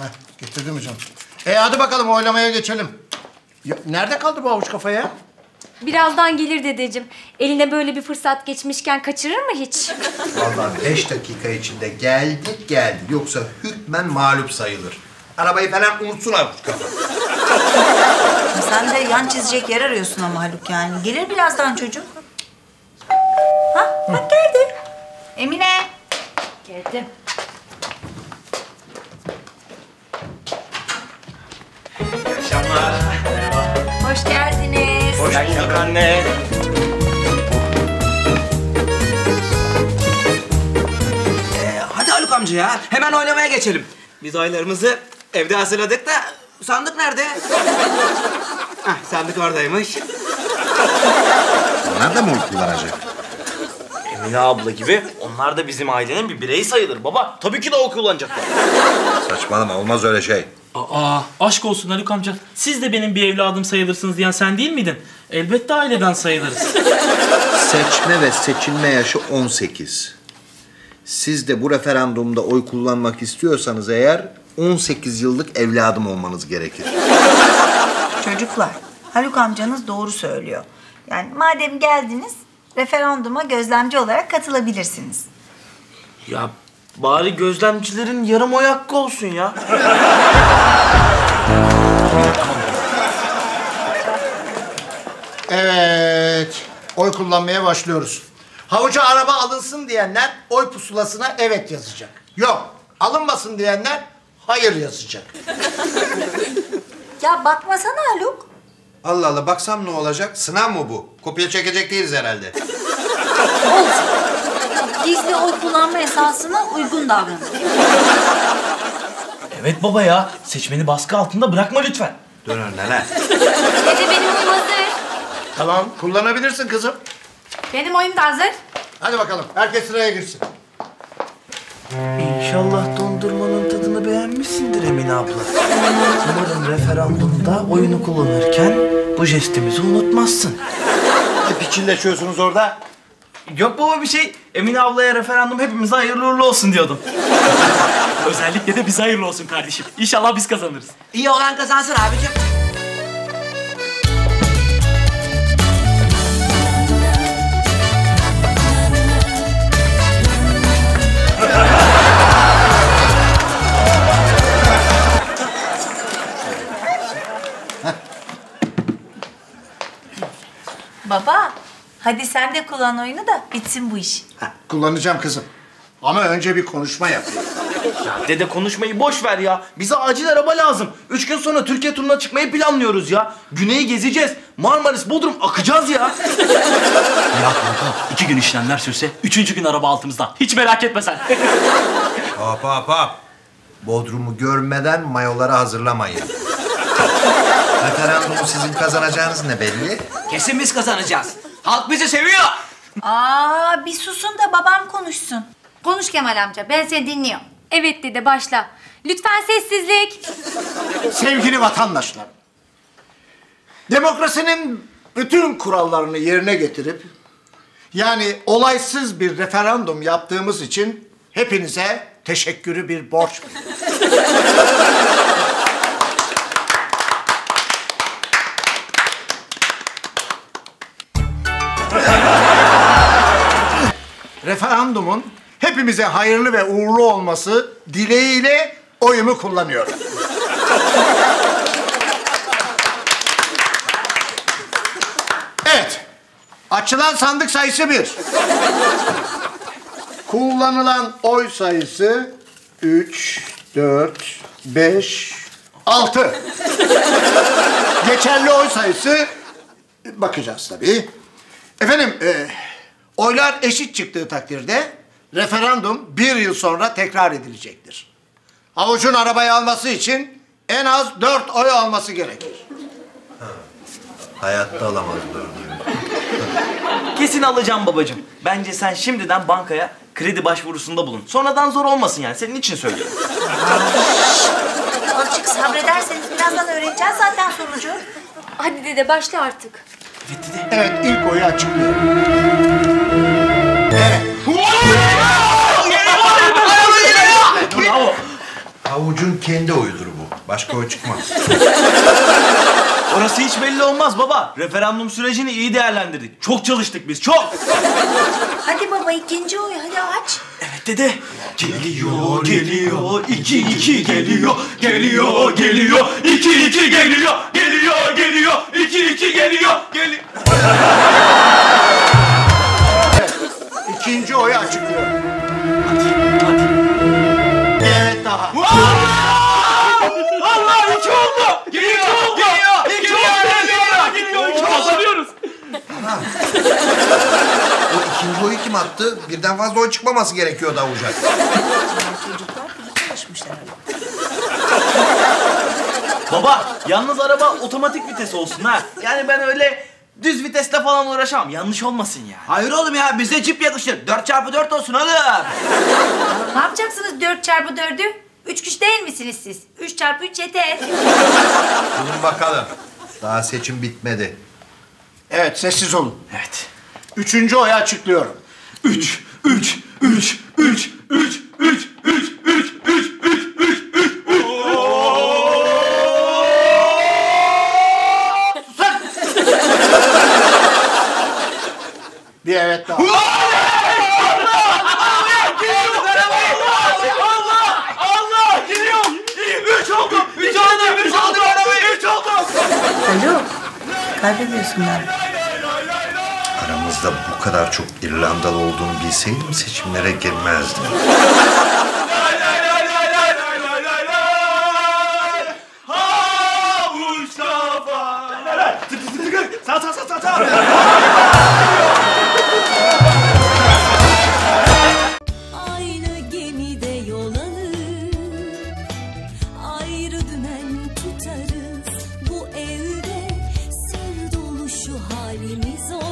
Heh, getirdim hocam. Hadi bakalım oylamaya geçelim. Ya, nerede kaldı bu havuç kafaya? Birazdan gelir dedeciğim. Eline böyle bir fırsat geçmişken kaçırır mı hiç? Vallahi 5 dakika içinde geldi. Yoksa hükmen mağlup sayılır. Arabayı falan unutsun havuç kafa. Sen de yan çizecek yer arıyorsun ama Haluk yani. Gelir birazdan çocuk. Ha, bak geldi. Emine. Geldim. İyi akşamlar. Hoş geldiniz. Hoş bulduk anne. Hadi Haluk amca ya. Hemen oynamaya geçelim. Biz oylarımızı evde hazırladık da sandık nerede? Heh, sandık oradaymış. Onlar da mı unuttular acaba? Emine abla gibi onlar da bizim ailenin bir bireyi sayılır baba. Tabii ki de o kullanacaklar. Saçmalama, olmaz öyle şey. Aa, aşk olsun Haluk amca. Siz de benim bir evladım sayılırsınız diyen sen değil miydin? Elbette aileden sayılırız. Seçme ve seçilme yaşı 18. Siz de bu referandumda oy kullanmak istiyorsanız eğer 18 yıllık evladım olmanız gerekir. Çocuklar, Haluk amcanız doğru söylüyor. Yani madem geldiniz, referanduma gözlemci olarak katılabilirsiniz. Ya bari gözlemcilerin yarım oy hakkı olsun ya. Evet, oy kullanmaya başlıyoruz. Havuca araba alınsın diyenler oy pusulasına evet yazacak. Yok, alınmasın diyenler hayır yazacak. Ya bakmasana Haluk. Allah Allah, baksam ne olacak? Sınav mı bu? Kopya çekecek değiliz herhalde. Gizli oy kullanma esasına uygun davranın. Evet baba ya, seçmeni baskı altında bırakma lütfen. Dön önüne lan. Dede benim oyum hazır. Tamam, kullanabilirsin kızım. Benim oyum da hazır. Hadi bakalım, herkes sıraya girsin. İnşallah dondurmanın tadını beğenmişsindir Emine abla. Umarım referandumda oyunu kullanırken bu jestimizi unutmazsın. Ne piçinleşiyorsunuz orada? Yok baba bir şey. Emine ablaya referandum hepimize hayırlı uğurlu olsun diyordum. Özellikle de bize hayırlı olsun kardeşim. İnşallah biz kazanırız. İyi olan kazansın abicim. Baba, hadi sen de kullan oyunu da bitsin bu iş. Ha, kullanacağım kızım. Ama önce bir konuşma yapayım. Ya dede konuşmayı boş ver ya. Bize acil araba lazım. 3 gün sonra Türkiye turuna çıkmayı planlıyoruz ya. Güney'i gezeceğiz. Marmaris, Bodrum akacağız ya. Ya kanka, 2 gün işlemler sürse 3. gün araba altımızda. Hiç merak etme sen. Hop. Bodrum'u görmeden mayoları hazırlamayın. Referandumu sizin kazanacağınız ne belli? Kesin biz kazanacağız. Halk bizi seviyor. Aa, bir susun da babam konuşsun. Konuş Kemal amca, ben seni dinliyorum. Evet dede, başla. Lütfen sessizlik. Sevgili vatandaşlar, demokrasinin bütün kurallarını yerine getirip, yani olaysız bir referandum yaptığımız için hepinize teşekkürü bir borç. Referandumun hepimize hayırlı ve uğurlu olması dileğiyle oyumu kullanıyorum. Evet. Açılan sandık sayısı 1. Kullanılan oy sayısı 3, 4, 5, 6. Geçerli oy sayısı bakacağız tabii. Efendim, oylar eşit çıktığı takdirde referandum 1 yıl sonra tekrar edilecektir. Havucun arabayı alması için en az 4 oy alması gerekir. Ha, hayatta alamaz 4 oy. Kesin alacağım babacığım. Bence sen şimdiden bankaya kredi başvurusunda bulun. Sonradan zor olmasın yani, senin için söylüyorum. Azıcık sabrederseniz birazdan öğreneceğiz zaten sonucu. Hadi dede, başla artık. Evet dede. Evet, ilk oyu açıklıyorum. Evet. Havucun kendi oyu. Başka o çıkmaz. Orası hiç belli olmaz baba. Referandum sürecini iyi değerlendirdik. Çok çalıştık biz, çok. Hadi baba, ikinci oyu hadi aç. Evet dede. Geliyor, geliyor, iki iki geliyor. Geliyor, geliyor, iki iki geliyor. Geliyor, geliyor, iki iki geliyor. Geliyor. Evet, ikinci oyu açıklıyorum. Hadi, hadi. Evet daha. Allah, iki oldu. Geliyor. O ikinci oyu kim attı? Birden fazla oy çıkmaması gerekiyordu Havuç'a. Çocuklar iyi çalışmışlar. Baba, yalnız araba otomatik vites olsun ha. Yani ben öyle düz vitesle falan uğraşamam. Yanlış olmasın ya. Hayır oğlum ya, bize cip yakışır. 4x4 olsun oğlum. Ne yapacaksınız 4x4'ü? 3 kişi değil misiniz siz? 3x3 yeter. Durun bakalım. Daha seçim bitmedi. Evet, sessiz olun. Evet. Üçüncü oyu açıklıyorum. Üç, üç, üç, üç, üç, üç, üç, üç, üç, üç, üç, üç, üç. Bir evet daha. Allah! Allah! Allah! Giriyor! Üç oldu! Üç oldu! Üç oldu! Üç oldu! Alo, kaybediyorsun ben. Aramızda bu kadar çok İrlandalı olduğunu bilseydim seçimlere girmezdim. Aynı gemide yol alır, ayrı dümen tutarız. Bu evde sır dolu şu halimiz.